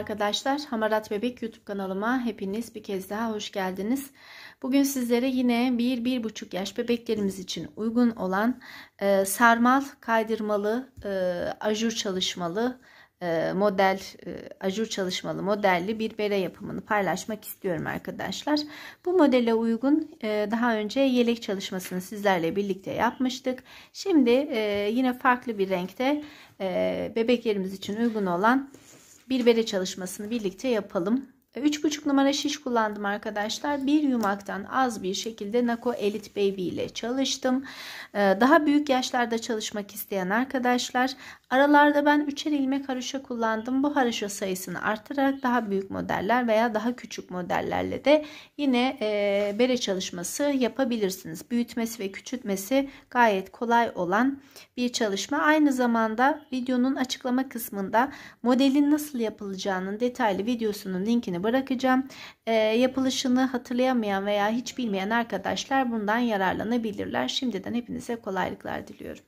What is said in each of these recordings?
Arkadaşlar, Hamarat Bebek YouTube kanalıma hepiniz bir kez daha hoş geldiniz. Bugün sizlere yine 1-1,5 yaş bebeklerimiz için uygun olan sarmal, kaydırmalı, ajur çalışmalı modelli bir bere yapımını paylaşmak istiyorum arkadaşlar. Bu modele uygun daha önce yelek çalışmasını sizlerle birlikte yapmıştık. Şimdi yine farklı bir renkte bebeklerimiz için uygun olan bir bere çalışmasını birlikte yapalım. 3,5 numara şiş kullandım arkadaşlar. Bir yumaktan az bir şekilde Nako Elite Baby ile çalıştım. Daha büyük yaşlarda çalışmak isteyen arkadaşlar, aralarda ben 3'er ilmek haroşa kullandım. Bu haroşa sayısını arttırarak daha büyük modeller veya daha küçük modellerle de yine bere çalışması yapabilirsiniz. Büyütmesi ve küçültmesi gayet kolay olan bir çalışma. Aynı zamanda videonun açıklama kısmında modelin nasıl yapılacağının detaylı videosunun linkini bırakacağım. Yapılışını hatırlayamayan veya hiç bilmeyen arkadaşlar bundan yararlanabilirler. Şimdiden hepinize kolaylıklar diliyorum.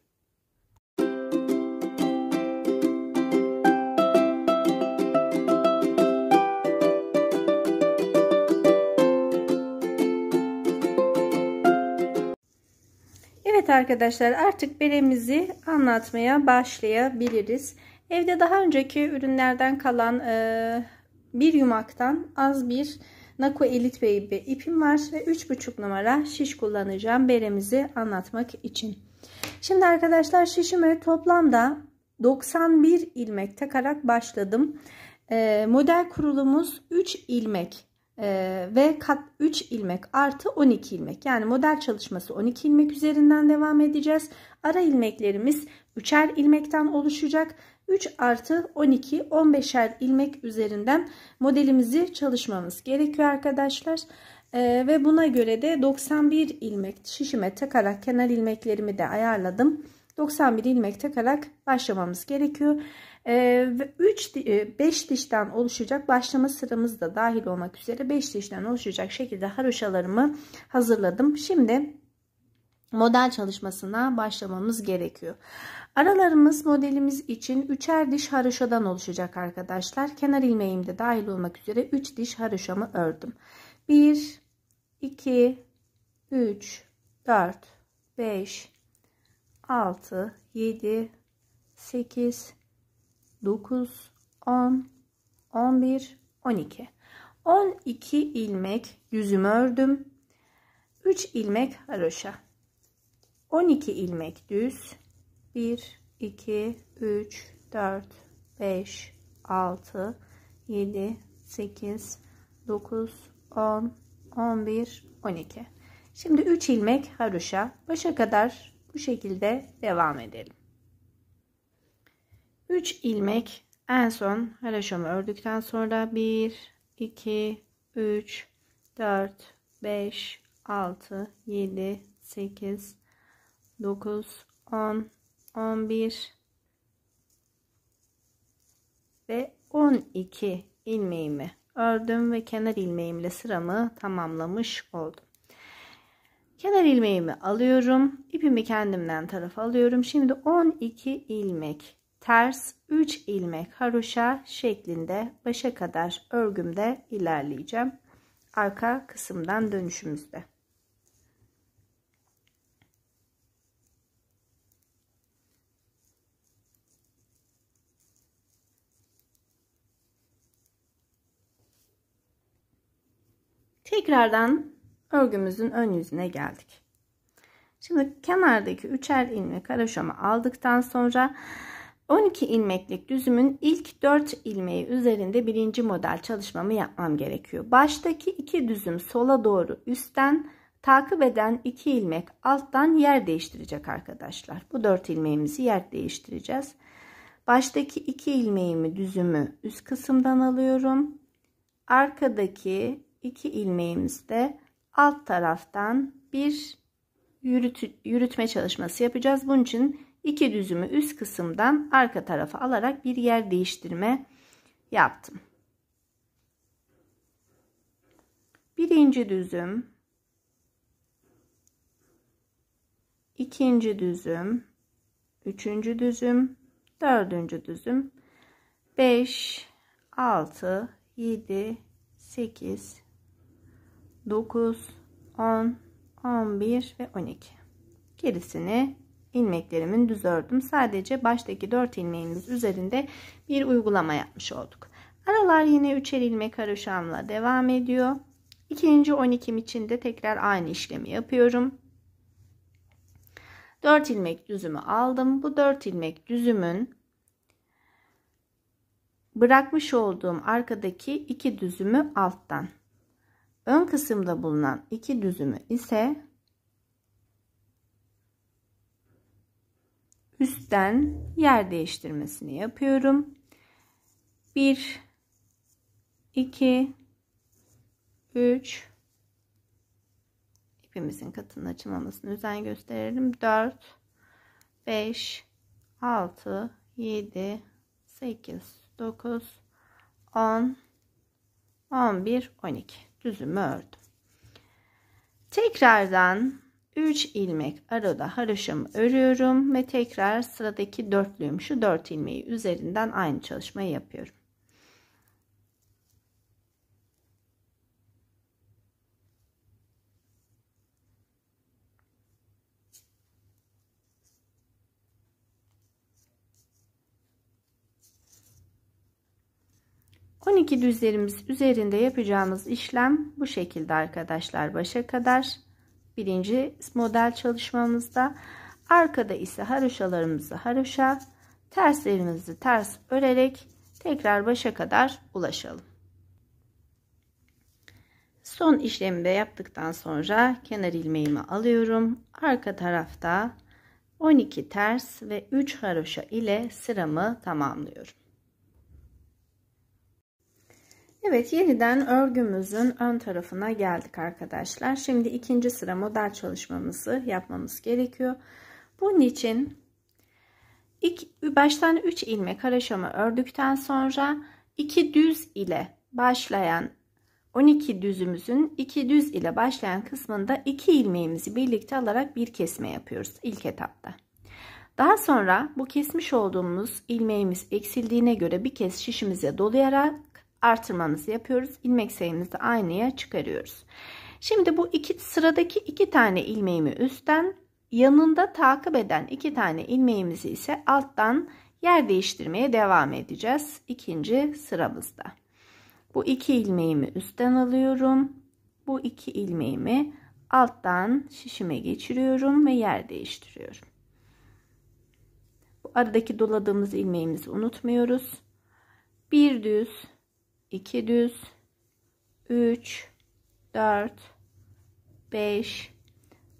Evet arkadaşlar, artık beremizi anlatmaya başlayabiliriz. Evde daha önceki ürünlerden kalan bir yumaktan az bir Nako Elite Baby ipim var ve 3,5 numara şiş kullanacağım beremizi anlatmak için. Şimdi arkadaşlar, şişime toplamda 91 ilmek takarak başladım. Model kurulumuz 3 ilmek ve kat 3 ilmek artı 12 ilmek, yani model çalışması 12 ilmek üzerinden devam edeceğiz. Ara ilmeklerimiz 3'er ilmekten oluşacak. 3 artı 12, 15'er ilmek üzerinden modelimizi çalışmamız gerekiyor arkadaşlar. Ve buna göre de 91 ilmek şişime takarak, kenar ilmeklerimi de ayarladım. 91 ilmek takarak başlamamız gerekiyor. 5 dişten oluşacak, başlama sıramız da dahil olmak üzere 5 dişten oluşacak şekilde haroşalarımı hazırladım. Şimdi model çalışmasına başlamamız gerekiyor. Aralarımız modelimiz için 3'er diş haroşadan oluşacak arkadaşlar. Kenar ilmeğim de dahil olmak üzere 3 diş haroşamı ördüm. 1, 2, 3, 4, 5, 6, 7, 8, 9, 10, 11, 12. 12 ilmek düzüm ördüm. 3 ilmek haroşa. 12 ilmek düz. 1, 2, 3, 4, 5, 6, 7, 8, 9, 10, 11, 12. Şimdi 3 ilmek haroşa. Başa kadar bu şekilde devam edelim. 3 ilmek en son haroşamı ördükten sonra 1, 2, 3, 4, 5, 6, 7, 8, 9, 10, 11 ve 12 ilmeğimi ördüm ve kenar ilmeğimle sıramı tamamlamış oldum. Kenar ilmeğimi alıyorum, ipimi kendimden tarafa alıyorum. Şimdi 12 ilmek ters, 3 ilmek haroşa şeklinde başa kadar örgümde ilerleyeceğim, arka kısımdan dönüşümüzde. Tekrardan örgümüzün ön yüzüne geldik. Şimdi kenardaki 3'er ilmek haroşamı aldıktan sonra 12 ilmeklik düzümün ilk 4 ilmeği üzerinde birinci model çalışmamı yapmam gerekiyor. Baştaki 2 düzüm sola doğru üstten, takip eden 2 ilmek alttan yer değiştirecek arkadaşlar. Bu 4 ilmeğimizi yer değiştireceğiz. Baştaki 2 ilmeğimi, düzümü üst kısımdan alıyorum. Arkadaki 2 ilmeğimizde alt taraftan bir yürütme çalışması yapacağız. Bunun için 2 düzümü üst kısımdan arka tarafa alarak bir yer değiştirme yaptım. Birinci düzüm, ikinci düzüm, üçüncü düzüm, dördüncü düzüm, 5, 6, 7, 8, 9, 10, 11 ve 12. Gerisini ilmeklerimin düz ördüm. Sadece baştaki 4 ilmeğimiz üzerinde bir uygulama yapmış olduk. Aralar yine üçer ilmek haroşamla devam ediyor. İkinci 12'm için de tekrar aynı işlemi yapıyorum. 4 ilmek düzümü aldım. Bu 4 ilmek düzümün bırakmış olduğum arkadaki 2 düzümü alttan, ön kısımda bulunan 2 düzümü ise üstten yer değiştirmesini yapıyorum. 1 2 3 ipimizin katının açılmamasına özen gösterelim. 4 5 6 7 8 9 10 11 12 düzümü ördüm. Tekrardan 3 ilmek arada haroşamı örüyorum ve tekrar sıradaki dörtlüğüm, şu 4 ilmeği üzerinden aynı çalışmayı yapıyorum. İki düzlerimiz üzerinde yapacağımız işlem bu şekilde arkadaşlar. Başa kadar birinci model çalışmamızda, arkada ise haroşalarımızı haroşa, terslerimizi ters örerek tekrar başa kadar ulaşalım. Son işlemi de yaptıktan sonra kenar ilmeğimi alıyorum. Arka tarafta 12 ters ve 3 haroşa ile sıramı tamamlıyorum. Evet, yeniden örgümüzün ön tarafına geldik arkadaşlar. Şimdi ikinci sıra model çalışmamızı yapmamız gerekiyor. Bunun için baştan 3 ilmek haroşamı ördükten sonra 2 düz ile başlayan 12 düzümüzün 2 düz ile başlayan kısmında 2 ilmeğimizi birlikte alarak bir kesme yapıyoruz ilk etapta. Daha sonra bu kesmiş olduğumuz ilmeğimiz eksildiğine göre bir kez şişimize dolayarak artırmamızı yapıyoruz. İlmek sayımızı aynıya çıkarıyoruz. Şimdi bu sıradaki 2 tane ilmeğimi üstten, yanında takip eden 2 tane ilmeğimizi ise alttan yer değiştirmeye devam edeceğiz ikinci sıramızda. Bu 2 ilmeğimi üstten alıyorum. Bu 2 ilmeğimi alttan şişime geçiriyorum ve yer değiştiriyorum. Bu aradaki doladığımız ilmeğimizi unutmuyoruz. Bir düz, 2 düz, 3 4 5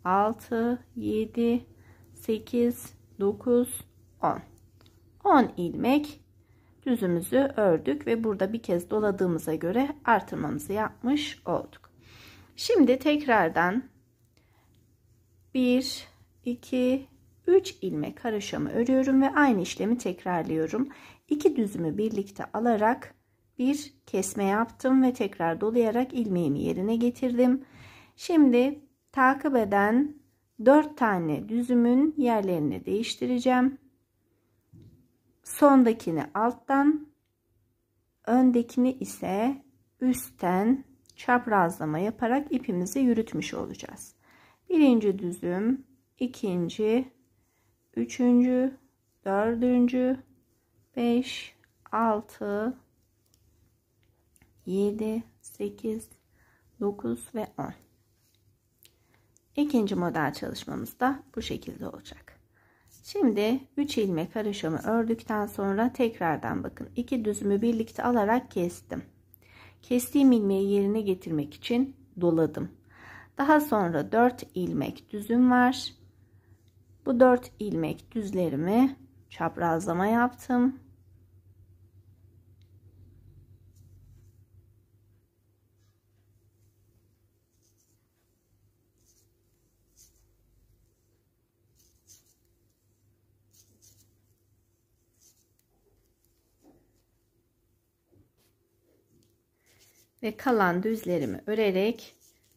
6 7 8 9 10 10 ilmek düzümüzü ördük ve burada bir kez doladığımıza göre artırmamızı yapmış olduk. Şimdi tekrardan 1 2 3 ilmek haroşamı örüyorum ve aynı işlemi tekrarlıyorum. 2 düzümü birlikte alarak bir kesme yaptım ve tekrar dolayarak ilmeğimi yerine getirdim. Şimdi takip eden 4 tane düzümün yerlerini değiştireceğim. Sondakini alttan, öndekini ise üstten çaprazlama yaparak ipimizi yürütmüş olacağız. Birinci düzüm, ikinci, üçüncü, dördüncü, 5, 6 7, 8, 9 ve 10. İkinci model çalışmamız da bu şekilde olacak. Şimdi 3 ilmek haroşamı ördükten sonra tekrardan bakın 2 düzümü birlikte alarak kestim. Kestiğim ilmeği yerine getirmek için doladım. Daha sonra 4 ilmek düzüm var. Bu 4 ilmek düzlerimi çaprazlama yaptım. Ve kalan düzlerimi örerek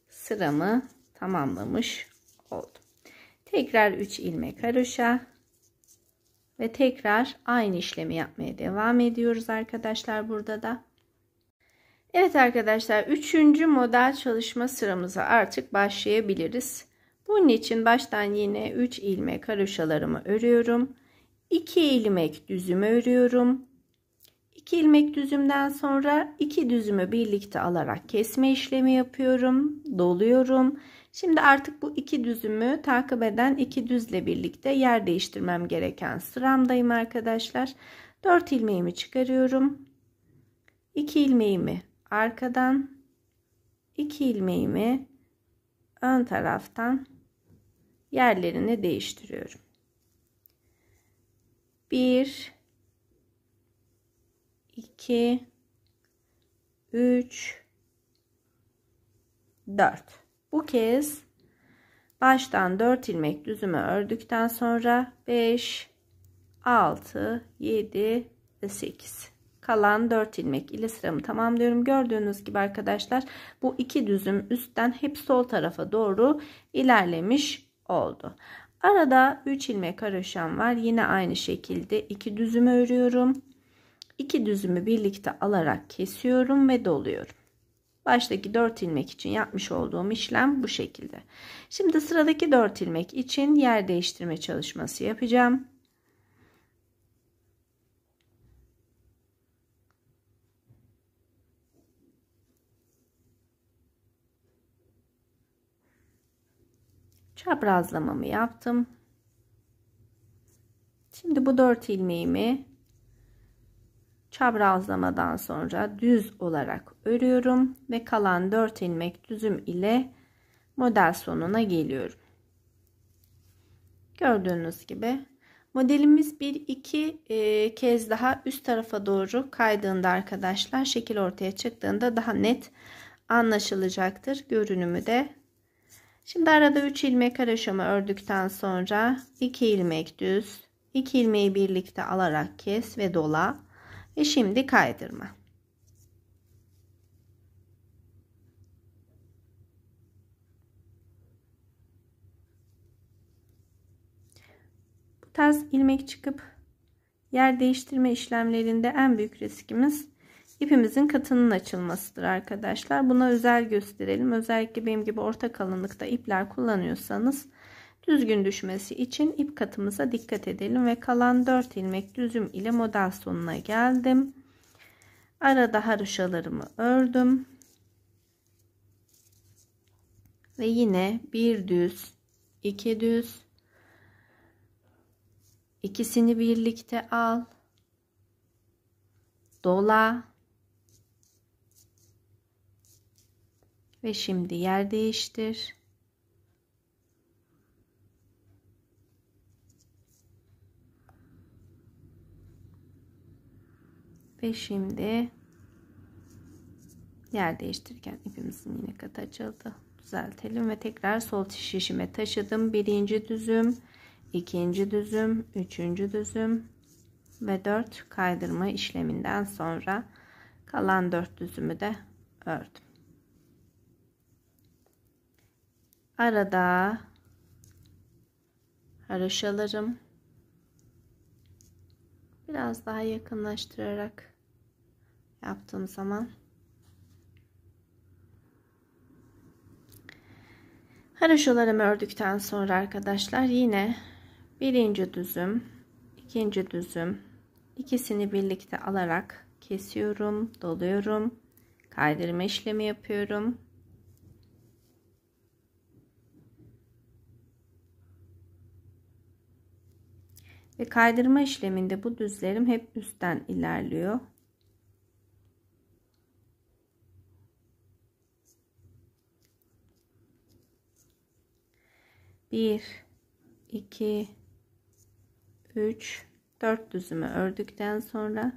sıramı tamamlamış oldum. Tekrar 3 ilmek haroşa, ve tekrar aynı işlemi yapmaya devam ediyoruz arkadaşlar burada da. Evet arkadaşlar, 3. model çalışma sıramıza artık başlayabiliriz. Bunun için baştan yine 3 ilmek haroşalarımı örüyorum. 2 ilmek düzümü örüyorum. 2 ilmek düzümden sonra 2 düzümü birlikte alarak kesme işlemi yapıyorum. Doluyorum. Şimdi artık bu 2 düzümü takip eden 2 düzle birlikte yer değiştirmem gereken sıramdayım arkadaşlar. 4 ilmeğimi çıkarıyorum. 2 ilmeğimi arkadan, 2 ilmeğimi ön taraftan yerlerini değiştiriyorum. 1 2 3 4. Bu kez baştan 4 ilmek düzümü ördükten sonra 5 6 7 ve 8 kalan 4 ilmek ile sıramı tamamlıyorum. Gördüğünüz gibi arkadaşlar, bu 2 düzüm üstten hep sol tarafa doğru ilerlemiş oldu. Arada 3 ilmek haroşam var. Yine aynı şekilde 2 düzümü örüyorum. 2 düzümü birlikte alarak kesiyorum ve doluyorum. Baştaki 4 ilmek için yapmış olduğum işlem bu şekilde. Şimdi sıradaki 4 ilmek için yer değiştirme çalışması yapacağım. Çaprazlamamı yaptım. Şimdi bu 4 ilmeğimi çaprazlamadan sonra düz olarak örüyorum ve kalan 4 ilmek düzüm ile model sonuna geliyorum. Gördüğünüz gibi modelimiz bir iki kez daha üst tarafa doğru kaydığında arkadaşlar, şekil ortaya çıktığında daha net anlaşılacaktır görünümü de. Şimdi arada 3 ilmek haroşamı ördükten sonra 2 ilmek düz, 2 ilmeği birlikte alarak kes ve dola ve şimdi kaydırma. Bu tarz ilmek çıkıp yer değiştirme işlemlerinde en büyük riskimiz İpimizin katının açılmasıdır arkadaşlar. Buna özel gösterelim. Özellikle benim gibi orta kalınlıkta ipler kullanıyorsanız düzgün düşmesi için ip katımıza dikkat edelim ve kalan 4 ilmek düzüm ile model sonuna geldim. Arada haroşalarımı ördüm. Ve yine bir düz, iki düz, ikisini birlikte al, dola ve şimdi yer değiştir. Ve şimdi yer değiştirirken ipimizin yine katı açıldı. Düzeltelim ve tekrar sol şişime taşıdım. Birinci düzüm, ikinci düzüm, üçüncü düzüm ve 4 kaydırma işleminden sonra kalan 4 düzümü de ördüm. Arada haroşalarım, biraz daha yakınlaştırarak yaptığım zaman haroşalarımı ördükten sonra arkadaşlar yine birinci düzüm, ikinci düzüm, ikisini birlikte alarak kesiyorum, doluyorum, kaydırma işlemi yapıyorum. Ve kaydırma işleminde bu düzlerim hep üstten ilerliyor. Bir, iki, üç, dört düzümü ördükten sonra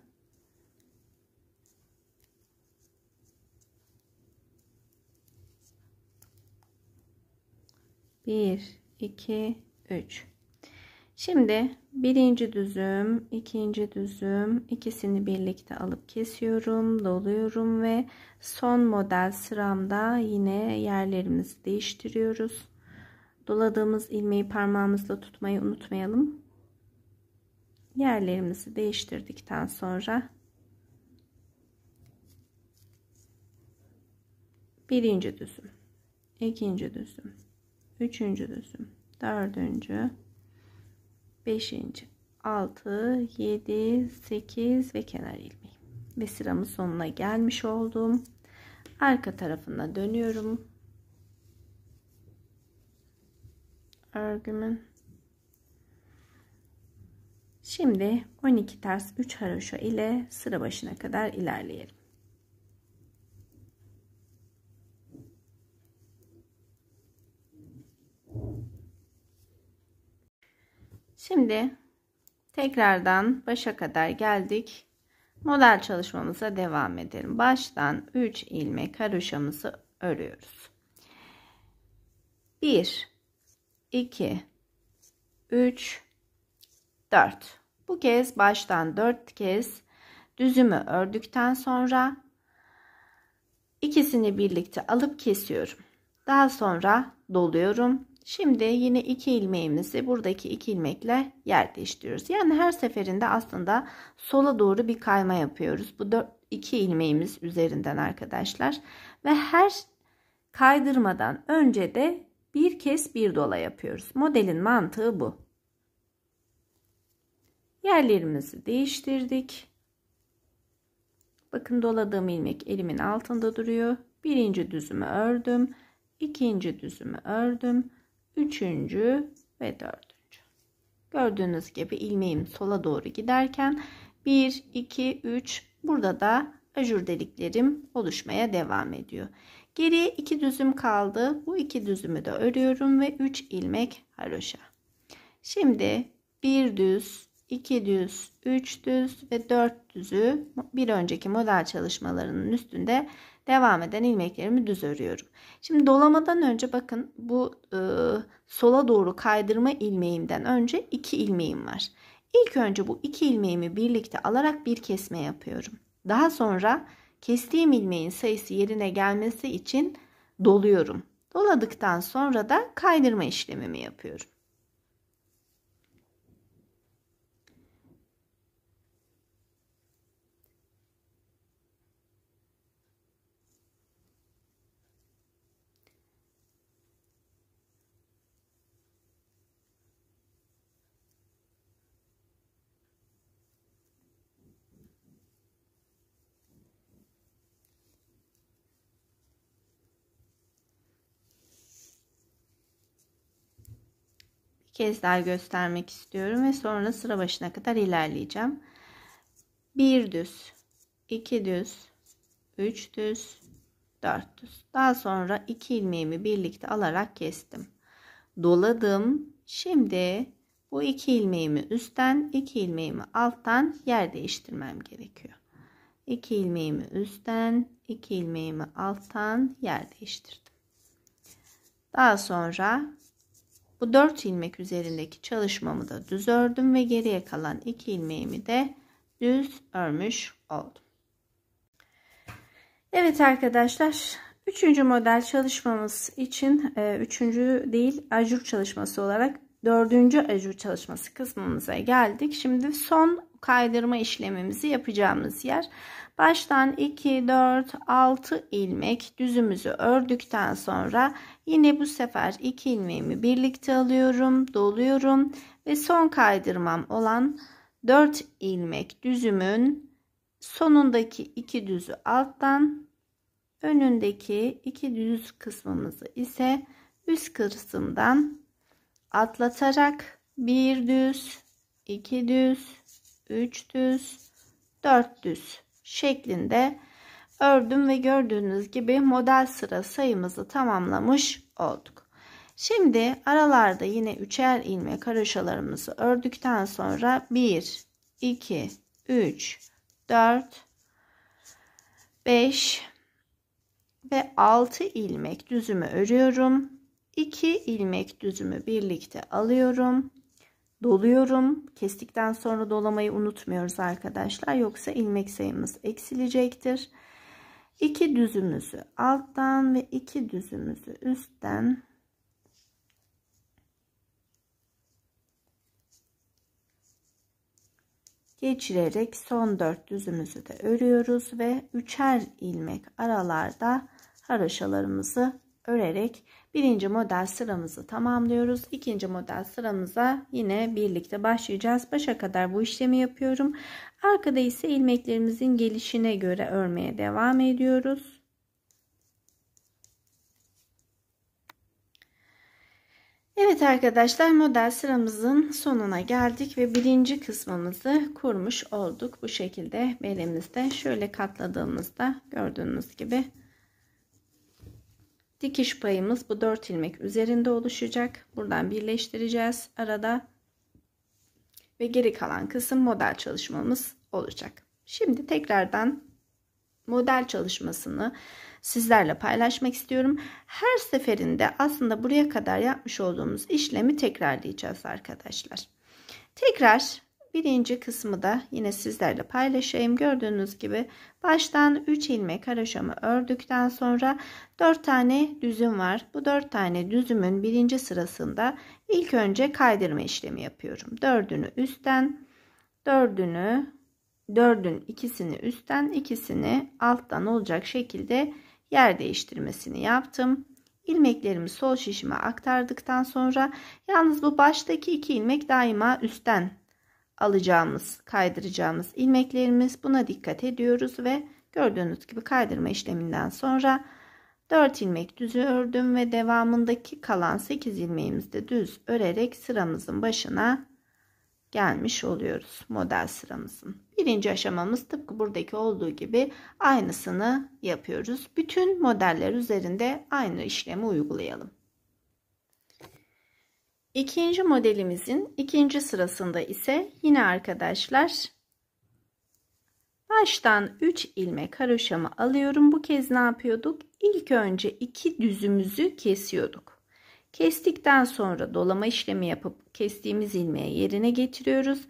bir, iki, üç. Şimdi birinci düzüm, ikinci düzüm, ikisini birlikte alıp kesiyorum, doluyorum ve son model sıramda yine yerlerimizi değiştiriyoruz. Doladığımız ilmeği parmağımızla tutmayı unutmayalım. yerlerimizi değiştirdikten sonra birinci düzüm, ikinci düzüm, üçüncü düzüm, dördüncü, beşinci, altı, yedi, sekiz ve kenar ilmeği ve sıramın sonuna gelmiş oldum. Arka tarafına dönüyorum örgümün. Şimdi 12 ters 3 haroşa ile sıra başına kadar ilerleyelim. Şimdi tekrardan başa kadar geldik. Model çalışmamıza devam edelim. Baştan 3 ilmek haroşamızı örüyoruz. 1 2 3 4. Bu kez baştan 4 kez düzümü ördükten sonra ikisini birlikte alıp kesiyorum. Daha sonra doluyorum. Şimdi yine 2 ilmeğimizi buradaki 2 ilmekle yer değiştiriyoruz. Yani her seferinde aslında sola doğru bir kayma yapıyoruz. Bu 2 ilmeğimiz üzerinden arkadaşlar. Ve her kaydırmadan önce de bir kez bir dola yapıyoruz. Modelin mantığı bu. Yerlerimizi değiştirdik. Bakın doladığım ilmek elimin altında duruyor. Birinci düzümü ördüm. İkinci düzümü ördüm. Üçüncü ve dördüncü. Gördüğünüz gibi ilmeğim sola doğru giderken 1, 2, 3 burada da ajur deliklerim oluşmaya devam ediyor. Geriye 2 düzüm kaldı. Bu 2 düzümü de örüyorum ve 3 ilmek haroşa. Şimdi 1 düz, 2 düz, 3 düz ve 4 düzü bir önceki model çalışmalarının üstünde devam eden ilmeklerimi düz örüyorum. Şimdi dolamadan önce bakın bu sola doğru kaydırma ilmeğimden önce 2 ilmeğim var. İlk önce bu 2 ilmeğimi birlikte alarak bir kesme yapıyorum. Daha sonra kestiğim ilmeğin sayısı yerine gelmesi için doluyorum. Doladıktan sonra da kaydırma işlemimi yapıyorum. Kez daha göstermek istiyorum ve sonra sıra başına kadar ilerleyeceğim. 1 düz, 2 düz, 3 düz, 4 düz. Daha sonra 2 ilmeğimi birlikte alarak kestim. Doladım. Şimdi bu 2 ilmeğimi üstten, 2 ilmeğimi alttan yer değiştirmem gerekiyor. 2 ilmeğimi üstten, 2 ilmeğimi alttan yer değiştirdim. Daha sonra bu 4 ilmek üzerindeki çalışmamı da düz ördüm ve geriye kalan 2 ilmeğimi de düz örmüş oldum. Evet arkadaşlar, 3. model çalışmamız için 3. değil ajur çalışması olarak 4. ajur çalışması kısmımıza geldik. Şimdi son kaydırma işlemimizi yapacağımız yer. Baştan 2, 4, 6 ilmek düzümüzü ördükten sonra yine bu sefer 2 ilmeğimi birlikte alıyorum, doluyorum ve son kaydırmam olan 4 ilmek düzümün sonundaki 2 düzü alttan, önündeki 2 düz kısmımızı ise üst kısımdan atlatarak 1 düz, 2 düz, 3 düz, 4 düz şeklinde ördüm ve gördüğünüz gibi model sıra sayımızı tamamlamış olduk. Şimdi aralarda yine 3'er ilmek haroşalarımızı ördükten sonra 1, 2, 3, 4, 5 ve 6 ilmek düzümü örüyorum. 2 ilmek düzümü birlikte alıyorum. Doluyorum. Kestikten sonra dolamayı unutmuyoruz arkadaşlar. Yoksa ilmek sayımız eksilecektir. 2 düzümüzü alttan ve 2 düzümüzü üstten geçirerek son 4 düzümüzü de örüyoruz ve üçer ilmek aralarda haroşalarımızı örerek birinci model sıramızı tamamlıyoruz. İkinci model sıramıza yine birlikte başlayacağız. Başa kadar bu işlemi yapıyorum. Arkada ise ilmeklerimizin gelişine göre örmeye devam ediyoruz. Evet arkadaşlar, model sıramızın sonuna geldik ve birinci kısmımızı kurmuş olduk. Bu şekilde belimizde şöyle katladığımızda gördüğünüz gibi dikiş payımız bu 4 ilmek üzerinde oluşacak. Buradan birleştireceğiz arada ve geri kalan kısım model çalışmamız olacak. Şimdi tekrardan model çalışmasını sizlerle paylaşmak istiyorum. Her seferinde aslında buraya kadar yapmış olduğumuz işlemi tekrarlayacağız arkadaşlar. Tekrar birinci kısmı da yine sizlerle paylaşayım. Gördüğünüz gibi baştan 3 ilmek haroşamı ördükten sonra 4 tane düzüm var. Bu 4 tane düzümün birinci sırasında ilk önce kaydırma işlemi yapıyorum. 4'ünü üstten, 4'ün ikisini üstten, ikisini alttan olacak şekilde yer değiştirmesini yaptım. İlmeklerimi sol şişime aktardıktan sonra yalnız bu baştaki 2 ilmek daima üstten alacağımız, kaydıracağımız ilmeklerimiz, buna dikkat ediyoruz ve gördüğünüz gibi kaydırma işleminden sonra 4 ilmek düzü ördüm ve devamındaki kalan 8 ilmeğimizi de düz örerek sıramızın başına gelmiş oluyoruz. Model sıramızın birinci aşamamız tıpkı buradaki olduğu gibi aynısını yapıyoruz. Bütün modeller üzerinde aynı işlemi uygulayalım. İkinci modelimizin ikinci sırasında ise yine arkadaşlar baştan 3 ilmek haroşamı alıyorum. Bu kez ne yapıyorduk? İlk önce 2 düzümüzü kesiyorduk. Kestikten sonra dolama işlemi yapıp kestiğimiz ilmeği yerine getiriyoruz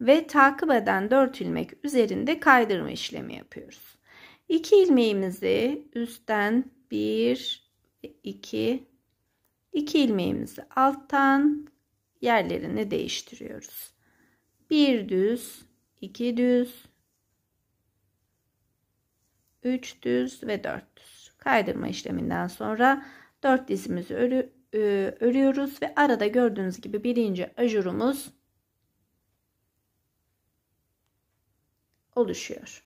ve takip eden 4 ilmek üzerinde kaydırma işlemi yapıyoruz. 2 ilmeğimizi üstten 1 ve 2 ilmeğimizi alttan yerlerini değiştiriyoruz. 1 düz, 2 düz, 3 düz ve 4 düz. Kaydırma işleminden sonra 4 dizimizi örüyoruz ve arada gördüğünüz gibi birinci ajurumuz oluşuyor.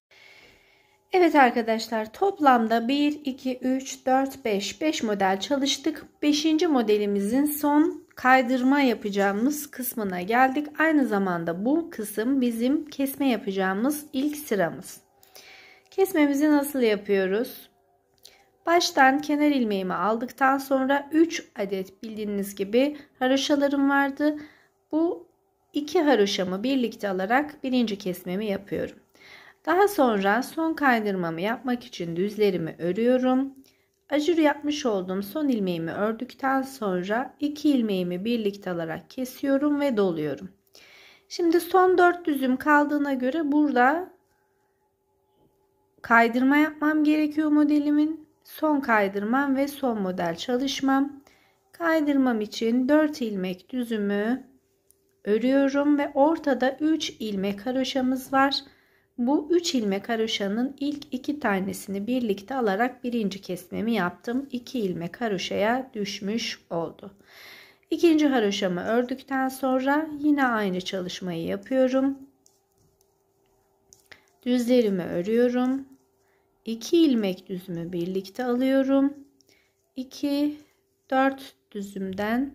Evet arkadaşlar, toplamda 1, 2, 3, 4, 5 model çalıştık. 5. modelimizin son kaydırma yapacağımız kısmına geldik. Aynı zamanda bu kısım bizim kesme yapacağımız ilk sıramız. Kesmemizi nasıl yapıyoruz? Baştan kenar ilmeğimi aldıktan sonra 3 adet bildiğiniz gibi haroşalarım vardı. Bu 2 haroşamı birlikte alarak birinci kesmemi yapıyorum. Daha sonra son kaydırmamı yapmak için düzlerimi örüyorum. Ajur yapmış olduğum son ilmeğimi ördükten sonra 2 ilmeğimi birlikte alarak kesiyorum ve doluyorum. Şimdi son 4 düzüm kaldığına göre burada kaydırma yapmam gerekiyor modelimin. Son kaydırmam ve son model çalışmam. Kaydırmam için 4 ilmek düzümü örüyorum ve ortada 3 ilmek haroşamız var. Bu 3 ilmek haroşanın ilk 2 tanesini birlikte alarak birinci kesmemi yaptım. 2 ilmek haroşaya düşmüş oldu. İkinci haroşamı ördükten sonra yine aynı çalışmayı yapıyorum. Düzlerimi örüyorum. 2 ilmek düzümü birlikte alıyorum. 2, 4 düzümden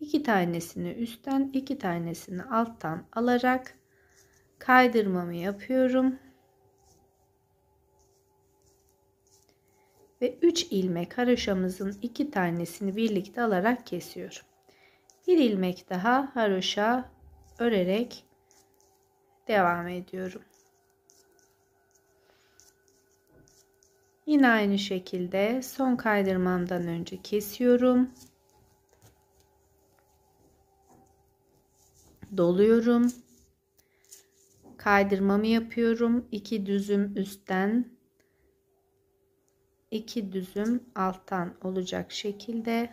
2 tanesini üstten, 2 tanesini alttan alarak kaydırmamı yapıyorum ve 3 ilmek haroşamızın 2 tanesini birlikte alarak kesiyorum. 1 ilmek daha haroşa örerek devam ediyorum. Yine aynı şekilde son kaydırmamdan önce kesiyorum, doluyorum, kaydırmamı yapıyorum. 2 düzüm üstten, 2 düzüm alttan olacak şekilde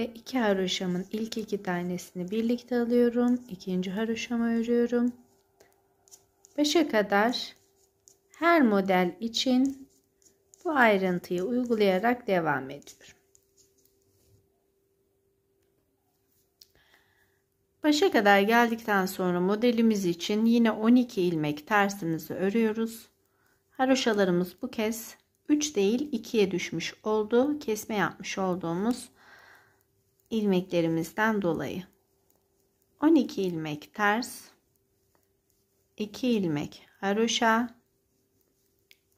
ve 2 haroşamın ilk 2 tanesini birlikte alıyorum. 2. haroşama örüyorum. 5'e kadar her model için bu ayrıntıyı uygulayarak devam ediyorum. Başa kadar geldikten sonra modelimiz için yine 12 ilmek tersimizi örüyoruz. Haroşalarımız bu kez 3 değil 2'ye düşmüş oldu. Kesme yapmış olduğumuz ilmeklerimizden dolayı. 12 ilmek ters, 2 ilmek haroşa,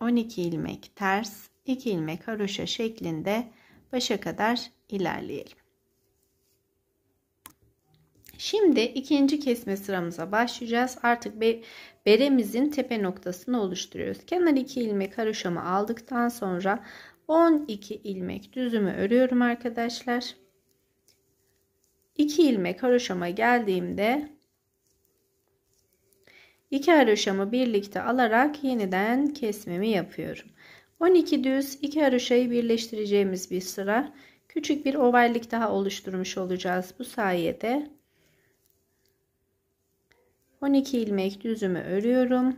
12 ilmek ters, 2 ilmek haroşa şeklinde başa kadar ilerleyelim. Şimdi ikinci kesme sıramıza başlayacağız. Artık beremizin tepe noktasını oluşturuyoruz. Kenar 2 ilmek haroşamı aldıktan sonra 12 ilmek düzümü örüyorum arkadaşlar. 2 ilmek haroşama geldiğimde 2 haroşamı birlikte alarak yeniden kesmemi yapıyorum. 12 düz 2 haroşayı birleştireceğimiz bir sıra. Küçük bir ovallik daha oluşturmuş olacağız bu sayede. 12 ilmek düzümü örüyorum.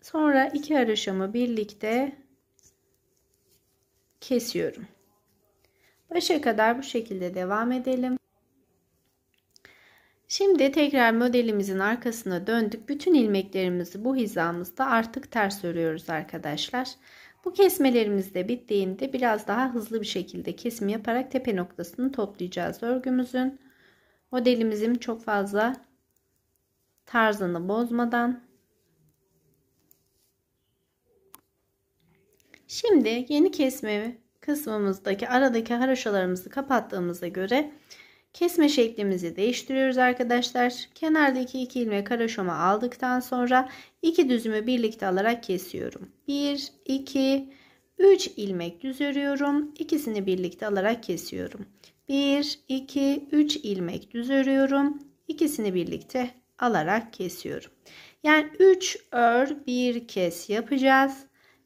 Sonra 2 haroşamı birlikte kesiyorum. Başa kadar bu şekilde devam edelim. Şimdi tekrar modelimizin arkasına döndük. Bütün ilmeklerimizi bu hizamızda artık ters örüyoruz arkadaşlar. Bu kesmelerimiz de bittiğinde biraz daha hızlı bir şekilde kesim yaparak tepe noktasını toplayacağız örgümüzün. Modelimizin çok fazla tarzını bozmadan. Şimdi yeni kesme kısmımızdaki aradaki haroşalarımızı kapattığımıza göre kesme şeklimizi değiştiriyoruz arkadaşlar. Kenardaki 2 ilmek haroşama aldıktan sonra 2 düzümü birlikte alarak kesiyorum. 1, 2, 3 ilmek düz örüyorum. İkisini birlikte alarak kesiyorum. 1, 2, 3 ilmek düz örüyorum. İkisini birlikte alarak kesiyorum. Yani 3 ör 1 kes yapacağız.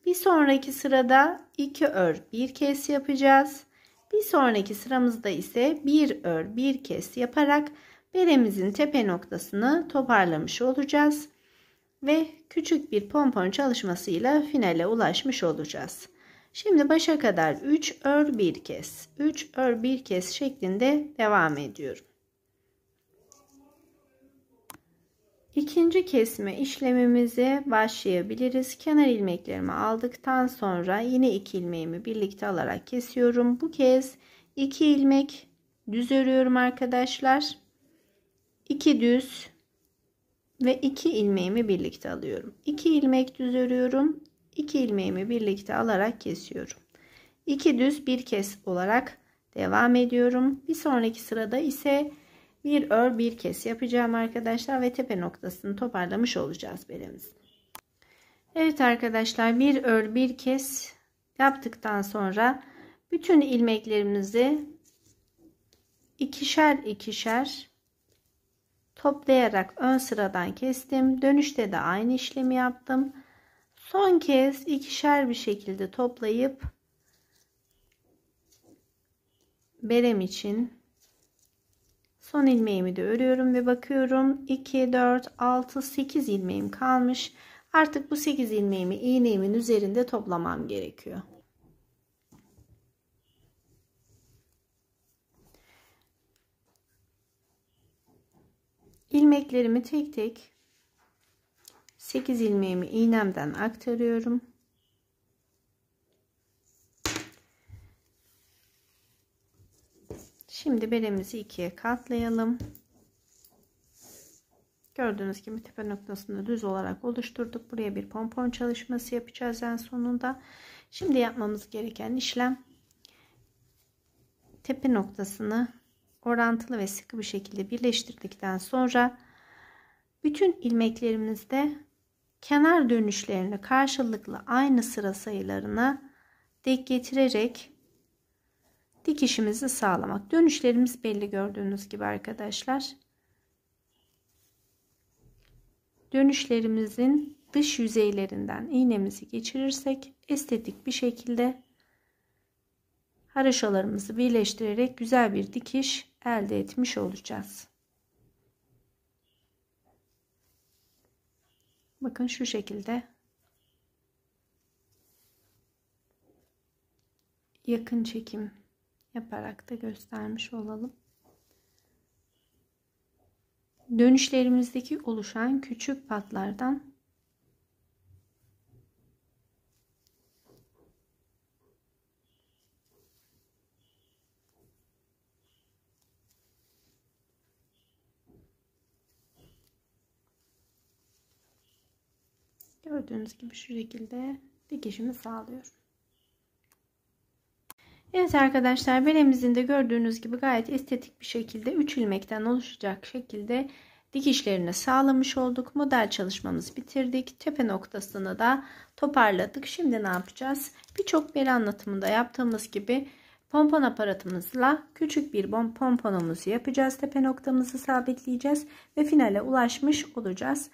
Bir sonraki sırada 2 ör 1 kes yapacağız. Bir sonraki sıramızda ise 1 ör 1 kes yaparak beremizin tepe noktasını toparlamış olacağız. Ve küçük bir pompon çalışmasıyla finale ulaşmış olacağız. Şimdi başa kadar 3 ör 1 kes, 3 ör 1 kes şeklinde devam ediyorum. İkinci kesme işlemimize başlayabiliriz. Kenar ilmeklerimi aldıktan sonra yine 2 ilmeğimi birlikte alarak kesiyorum. Bu kez 2 ilmek düz örüyorum arkadaşlar. 2 düz ve 2 ilmeğimi birlikte alıyorum. 2 ilmek düz örüyorum. 2 ilmeğimi birlikte alarak kesiyorum. 2 düz 1 kes olarak devam ediyorum. Bir sonraki sırada ise 1 ör 1 kes yapacağım arkadaşlar ve tepe noktasını toparlamış olacağız beremiz. Evet arkadaşlar, 1 ör 1 kes yaptıktan sonra bütün ilmeklerimizi ikişer ikişer toplayarak ön sıradan kestim. Dönüşte de aynı işlemi yaptım. Son kez ikişer bir şekilde toplayıp berem için son ilmeğimi de örüyorum ve bakıyorum 2, 4, 6, 8 ilmeğim kalmış. Artık bu 8 ilmeğimi iğnemin üzerinde toplamam gerekiyor. İlmeklerimi tek tek 8 ilmeğimi iğnemden aktarıyorum. Şimdi beremizi ikiye katlayalım. Gördüğünüz gibi tepe noktasını düz olarak oluşturduk. Buraya bir pompon çalışması yapacağız en sonunda. Şimdi yapmamız gereken işlem tepe noktasını orantılı ve sıkı bir şekilde birleştirdikten sonra bütün ilmeklerimizde kenar dönüşlerini karşılıklı aynı sıra sayılarına denk getirerek dikişimizi sağlamak. Dönüşlerimiz belli gördüğünüz gibi arkadaşlar. Dönüşlerimizin dış yüzeylerinden iğnemizi geçirirsek estetik bir şekilde haroşalarımızı birleştirerek güzel bir dikiş elde etmiş olacağız. Bakın şu şekilde yakın çekim yaparak da göstermiş olalım. Dönüşlerimizdeki oluşan küçük patlardan gördüğünüz gibi şu şekilde dikişimi sağlıyorum. Evet arkadaşlar, belemizin de gördüğünüz gibi gayet estetik bir şekilde 3 ilmekten oluşacak şekilde dikişlerini sağlamış olduk. Model çalışmamızı bitirdik. Tepe noktasını da toparladık. Şimdi ne yapacağız? Birçok bel anlatımında yaptığımız gibi pompon aparatımızla küçük bir pomponumuzu yapacağız. Tepe noktamızı sabitleyeceğiz ve finale ulaşmış olacağız.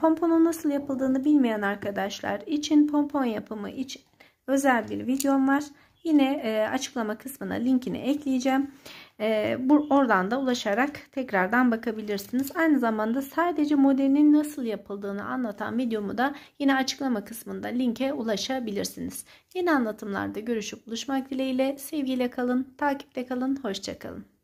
Pomponun nasıl yapıldığını bilmeyen arkadaşlar için pompon yapımı için özel bir videom var. Yine açıklama kısmına linkini ekleyeceğim. Oradan da ulaşarak tekrardan bakabilirsiniz. Aynı zamanda sadece modelin nasıl yapıldığını anlatan videomu da yine açıklama kısmında linke ulaşabilirsiniz. Yeni anlatımlarda görüşüp buluşmak dileğiyle, sevgiyle kalın, takipte kalın, hoşça kalın.